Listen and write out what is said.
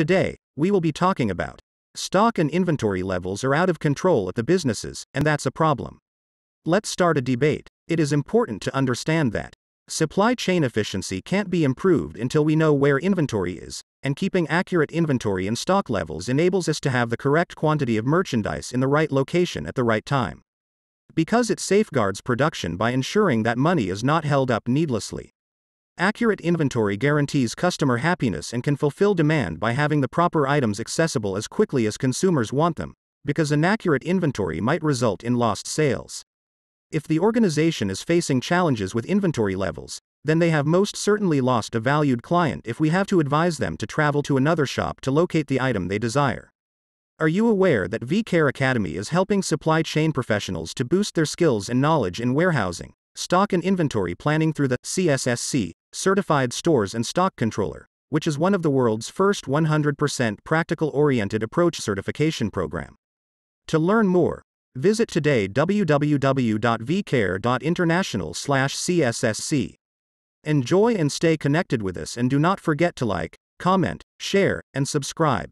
Today, we will be talking about stock and inventory levels are out of control at the businesses, and that's a problem. Let's start a debate. It is important to understand that supply chain efficiency can't be improved until we know where inventory is, and keeping accurate inventory and stock levels enables us to have the correct quantity of merchandise in the right location at the right time, because it safeguards production by ensuring that money is not held up needlessly. Accurate inventory guarantees customer happiness and can fulfill demand by having the proper items accessible as quickly as consumers want them, because inaccurate inventory might result in lost sales. If the organization is facing challenges with inventory levels, then they have most certainly lost a valued client if we have to advise them to travel to another shop to locate the item they desire. Are you aware that VCARE Academy is helping supply chain professionals to boost their skills and knowledge in warehousing, stock and inventory planning through the CSSC, Certified Stores and Stock Controller, which is one of the world's first 100% practical-oriented approach certification program? To learn more, visit today www.vcare.international/CSSC. Enjoy and stay connected with us, and do not forget to like, comment, share, and subscribe.